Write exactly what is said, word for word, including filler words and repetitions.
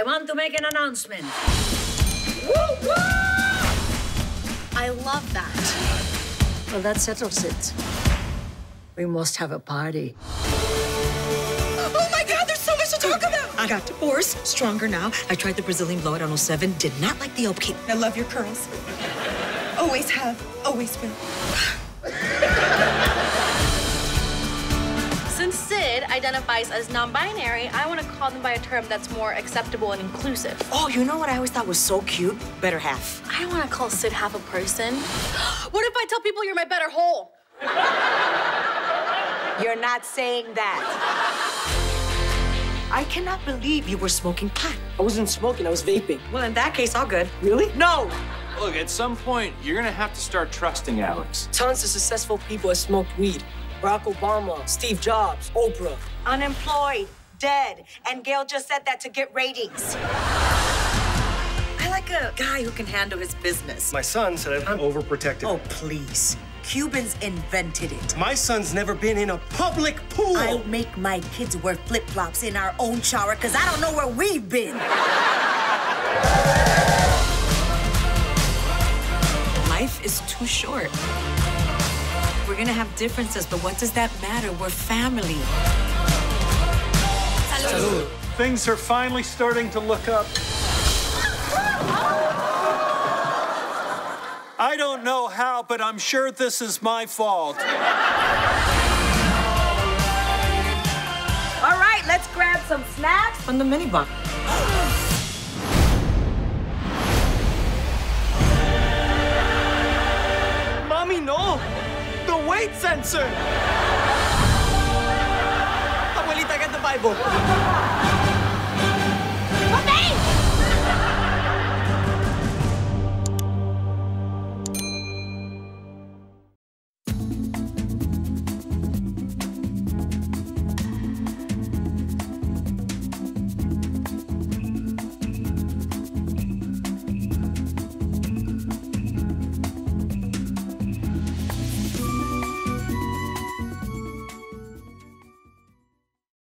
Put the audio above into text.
I want to make an announcement. Woo, woo! I love that. Well, that settles it. We must have a party. Oh, my God, there's so much to talk about. I got divorced, stronger now. I tried the Brazilian blowout on oh seven, did not like the old cake. I love your curls. Always have, always will. Since Sid identifies as non-binary, I want to call them by a term that's more acceptable and inclusive. Oh, you know what I always thought was so cute? Better half. I don't want to call Sid half a person. What if I tell people you're my better whole? You're not saying that. I cannot believe you were smoking pot. I wasn't smoking, I was vaping. Well, in that case, all good. Really? No! Look, at some point, you're gonna have to start trusting Alex. Tons of successful people have smoked weed. Barack Obama, Steve Jobs, Oprah. Unemployed, dead, and Gail just said that to get ratings. I like a guy who can handle his business. My son said I'm overprotective. Oh, please. Cubans invented it. My son's never been in a public pool. I make my kids wear flip-flops in our own shower because I don't know where we've been. Life is too short. We're gonna have differences, but what does that matter? We're family. Salud. Salud. Things are finally starting to look up. I don't know how, but I'm sure this is my fault. All right, let's grab some snacks from the minibar. Mommy, no! The weight sensor! Abuelita, get the Bible.